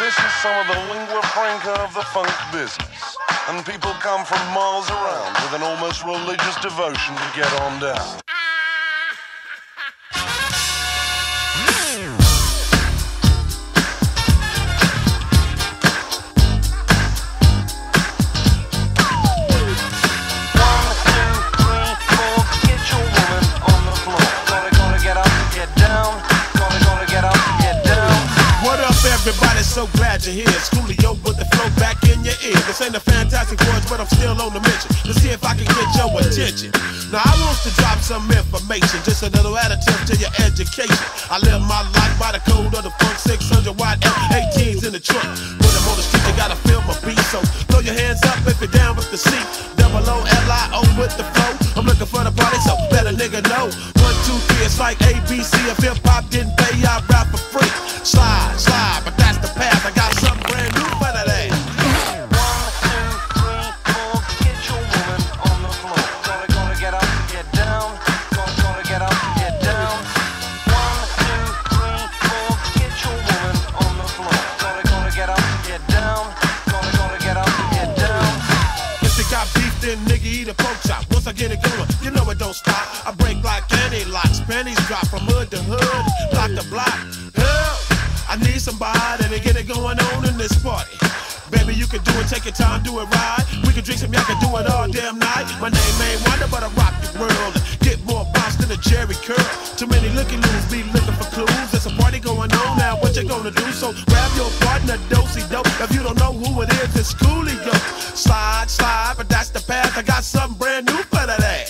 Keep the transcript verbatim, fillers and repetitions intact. This is some of the lingua franca of the funk business. And people come from miles around with an almost religious devotion to get on down. Everybody's so glad you're here. Coolio with the flow back in your ear. This ain't a fantastic voice, but I'm still on the mission to see if I can get your attention. Now I want to drop some information, just a little additive to your education. I live my life by the code of the funk, six hundred watt F eighteens in the trunk. When I'm on the street, they gotta feel my beat, so throw your hands up if you're down with the seat. Double O L I O with the flow. I'm looking for the party, so better nigga know. One, two, three, it's like A B C. If hip hop didn't pay, I'd rap for free. Slide, slide, but that's the path. I got something brand new for today. One, two, three, four, get your woman on the floor. Gonna, gonna get up, get down. Gonna, gonna get up, get down. One, two, three, four, get your woman on the floor. Gonna, gonna get up, get down. Gonna, gonna get up, get down. If they got beef, then nigga eat a pork chop. Once I get it going, you know it don't stop. I break like candy locks, panties drop from hood to hood, block to block. I need somebody to get it going on in this party. Baby, you can do it, take your time, do it right. We can drink some, y'all can do it all damn night. My name ain't Wonder, but I rock the world. Get more bounce than a Jerry curl. Too many looky-loos be looking for clues. There's a party going on now, what you gonna do? So grab your partner, do-si-do. If you don't know who it is, it's Coolio. Slide, slide, but that's the path. I got something brand new for today.